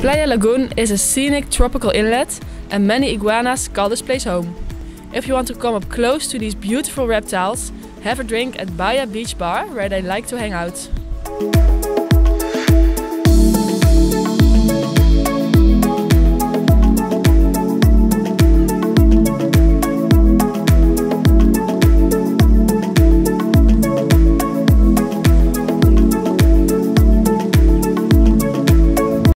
Playa Lagun is a scenic tropical inlet and many iguanas call this place home. If you want to come up close to these beautiful reptiles, have a drink at Bahia Beach Bar where they like to hang out.